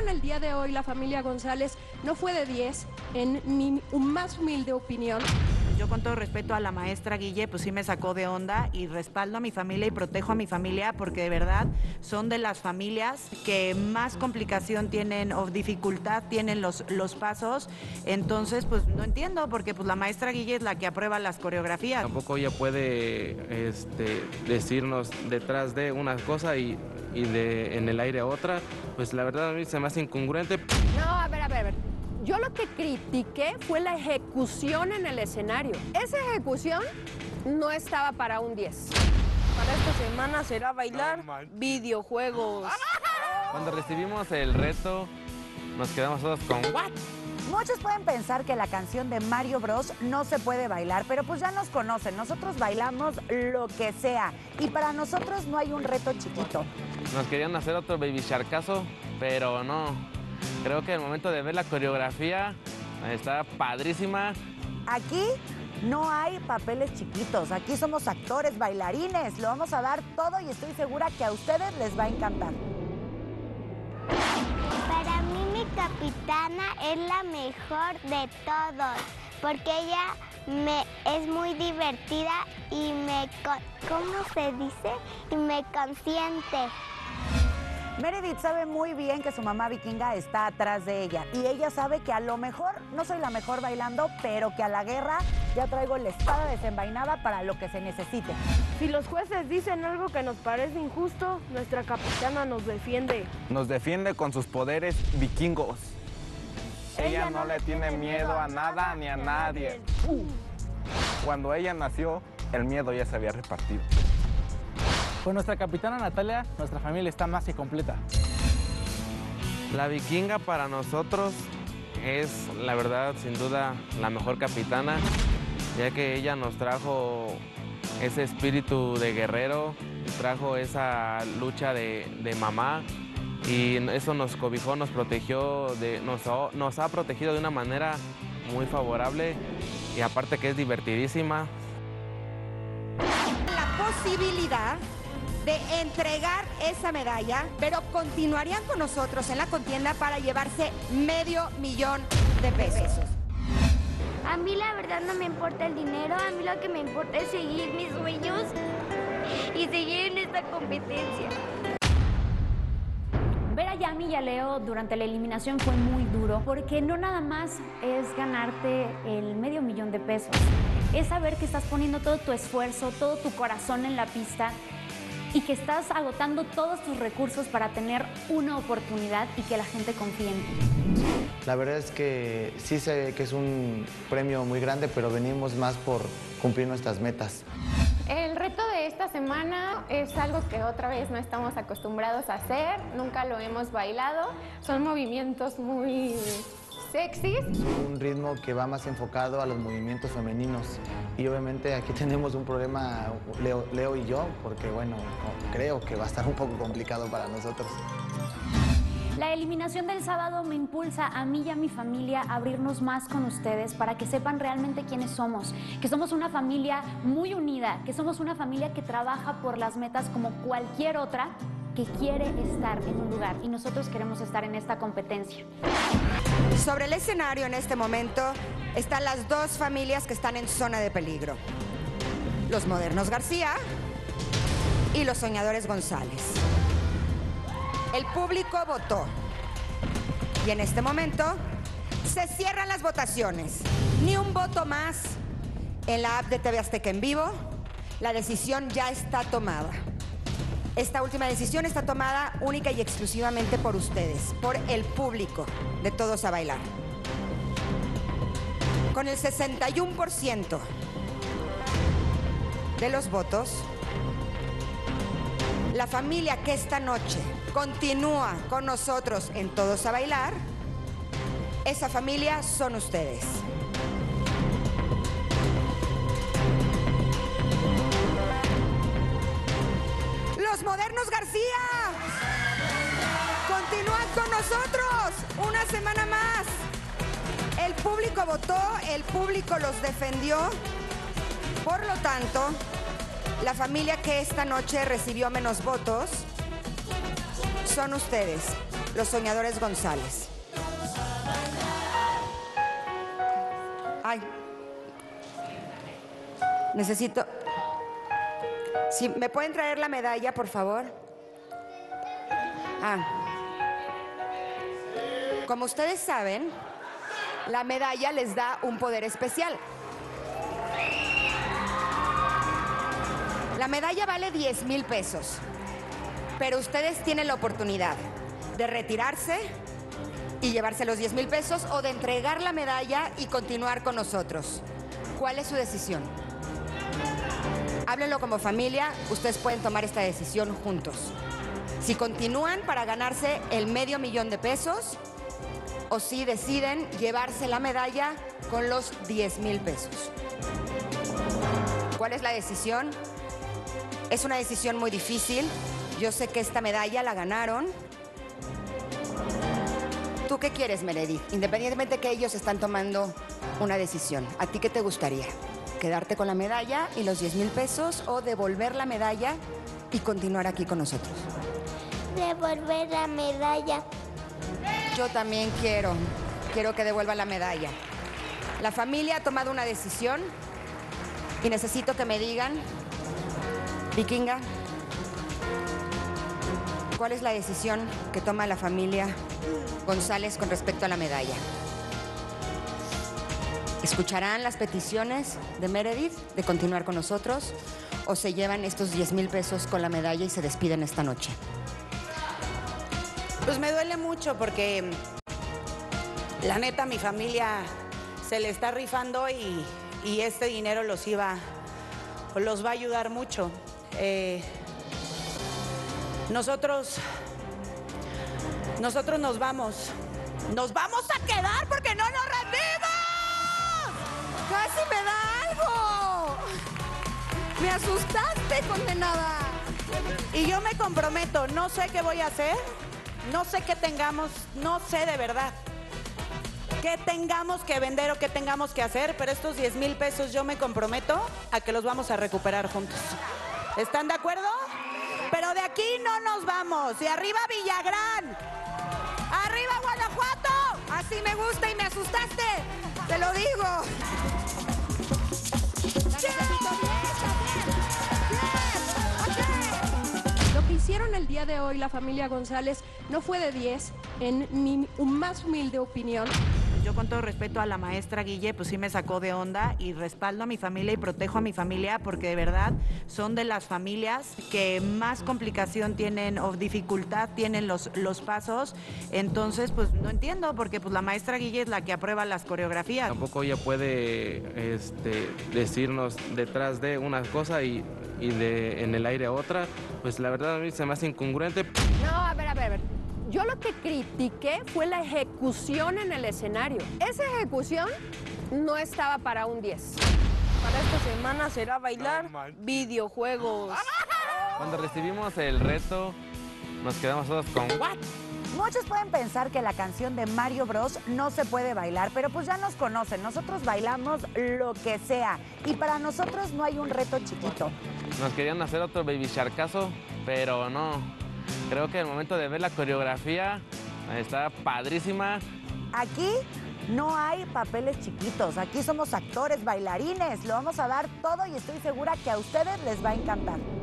eligieron el día de hoy la familia González no fue de 10, en mi más humilde opinión. Yo, con todo respeto a la maestra Guille, pues sí me sacó de onda, y respaldo a mi familia y protejo a mi familia porque de verdad son de las familias que más complicación tienen o dificultad tienen los pasos. Entonces, pues no entiendo, porque pues la maestra Guille es la que aprueba las coreografías. Tampoco ella puede decirnos detrás de una cosa y de en el aire a otra. Pues la verdad a mí se me hace incongruente. No, a ver. Yo lo que critiqué fue la ejecución en el escenario. Esa ejecución no estaba para un 10. Para esta semana será bailar videojuegos. Cuando recibimos el reto, nos quedamos todos con ¿what? Muchos pueden pensar que la canción de Mario Bros no se puede bailar, pero pues ya nos conocen. Nosotros bailamos lo que sea. Y para nosotros no hay un reto chiquito. Nos querían hacer otro Baby Sharkazo, pero no. Creo que el momento de ver la coreografía está padrísima. Aquí no hay papeles chiquitos, aquí somos actores, bailarines, lo vamos a dar todo y estoy segura que a ustedes les va a encantar. Para mí mi capitana es la mejor de todos, porque ella es muy divertida y me consiente. Meredith sabe muy bien que su mamá vikinga está atrás de ella y ella sabe que a lo mejor no soy la mejor bailando, pero que a la guerra ya traigo la espada desenvainada para lo que se necesite. Si los jueces dicen algo que nos parece injusto, nuestra capitana nos defiende. Nos defiende con sus poderes vikingos. Ella no le tiene miedo a nada ni a nadie. Cuando ella nació, el miedo ya se había repartido. Con nuestra capitana Natalia, nuestra familia está más que completa. La vikinga para nosotros es, la verdad, sin duda, la mejor capitana, ya que ella nos trajo ese espíritu de guerrero, trajo esa lucha de mamá, y eso nos cobijó, nos protegió, nos ha protegido de una manera muy favorable, y aparte que es divertidísima. La posibilidad de entregar esa medalla, pero continuarían con nosotros en la contienda para llevarse $500,000. A mí la verdad no me importa el dinero, a mí lo que me importa es seguir mis sueños y seguir en esta competencia. Ver a Yami y a Leo durante la eliminación fue muy duro, porque no nada más es ganarte el $500,000, es saber que estás poniendo todo tu esfuerzo, todo tu corazón en la pista, y que estás agotando todos tus recursos para tener una oportunidad y que la gente confíe en ti. La verdad es que sí sé que es un premio muy grande, pero venimos más por cumplir nuestras metas. El reto de esta semana es algo que otra vez no estamos acostumbrados a hacer, nunca lo hemos bailado, son movimientos muy sexys. Un ritmo que va más enfocado a los movimientos femeninos. Y obviamente aquí tenemos un problema, Leo y yo, porque bueno, creo que va a estar un poco complicado para nosotros. La eliminación del sábado me impulsa a mí y a mi familia a abrirnos más con ustedes para que sepan realmente quiénes somos, que somos una familia muy unida, que somos una familia que trabaja por las metas como cualquier otra que quiere estar en un lugar, y nosotros queremos estar en esta competencia. Sobre el escenario en este momento están las dos familias que están en zona de peligro. Los Modernos García y los Soñadores González. El público votó. Y en este momento se cierran las votaciones. Ni un voto más en la app de TV Azteca en vivo. La decisión ya está tomada. Esta última decisión está tomada única y exclusivamente por ustedes, por el público de Todos a Bailar. Con el 61% de los votos, la familia que esta noche continúa con nosotros en Todos a Bailar, esa familia son ustedes. ¡Los Modernos García! ¡Continúan con nosotros una semana más! El público votó, el público los defendió. Por lo tanto, la familia que esta noche recibió menos votos son ustedes. Los Soñadores González. Ay. Necesito... ¿Sí, me pueden traer la medalla, por favor? Ah. Como ustedes saben, la medalla les da un poder especial. La medalla vale 10,000 pesos, pero ustedes tienen la oportunidad de retirarse y llevarse los 10,000 pesos o de entregar la medalla y continuar con nosotros. ¿Cuál es su decisión? Háblenlo como familia, ustedes pueden tomar esta decisión juntos. Si continúan para ganarse el $500,000 o si deciden llevarse la medalla con los 10,000 pesos. ¿Cuál es la decisión? Es una decisión muy difícil. Yo sé que esta medalla la ganaron. ¿Tú qué quieres, Meredith? Independientemente que ellos están tomando una decisión, ¿a ti qué te gustaría? ¿Quedarte con la medalla y los 10,000 pesos o devolver la medalla y continuar aquí con nosotros? Devolver la medalla. Yo también quiero. Quiero que devuelva la medalla. La familia ha tomado una decisión y necesito que me digan, Vikinga, ¿cuál es la decisión que toma la familia González con respecto a la medalla? ¿Escucharán las peticiones de Meredith de continuar con nosotros o se llevan estos 10,000 pesos con la medalla y se despiden esta noche? Pues me duele mucho porque la neta mi familia se le está rifando y este dinero los va a ayudar mucho. Nosotros nos vamos. ¡Nos vamos a quedar porque no nos rendimos! ¡Casi me da algo! ¡Me asustaste, condenada! Y yo me comprometo, no sé qué voy a hacer, no sé qué tengamos, no sé de verdad qué tengamos que vender o qué tengamos que hacer, pero estos 10,000 pesos yo me comprometo a que los vamos a recuperar juntos. ¿Están de acuerdo? Pero de aquí no nos vamos. Y arriba Villagrán, arriba Guanajuato. Así me gusta y me asustaste, te lo digo. Lo que hicieron el día de hoy la familia González no fue de 10, en mi más humilde opinión. Yo con todo respeto a la maestra Guille, pues sí me sacó de onda y respaldo a mi familia y protejo a mi familia porque de verdad son de las familias que más complicación tienen o dificultad tienen los pasos. Entonces, pues no entiendo porque pues la maestra Guille es la que aprueba las coreografías. Tampoco ella puede decirnos detrás de una cosa y de en el aire otra. Pues la verdad a mí se me hace incongruente. No, a ver. Yo lo que critiqué fue la ejecución en el escenario. Esa ejecución no estaba para un 10. Para esta semana será bailar videojuegos. Cuando recibimos el reto, nos quedamos todos con ¿what? Muchos pueden pensar que la canción de Mario Bros no se puede bailar, pero pues ya nos conocen. Nosotros bailamos lo que sea y para nosotros no hay un reto chiquito. Nos querían hacer otro Baby Sharkazo, pero no. Creo que el momento de ver la coreografía está padrísima. Aquí no hay papeles chiquitos, aquí somos actores, bailarines, lo vamos a dar todo y estoy segura que a ustedes les va a encantar.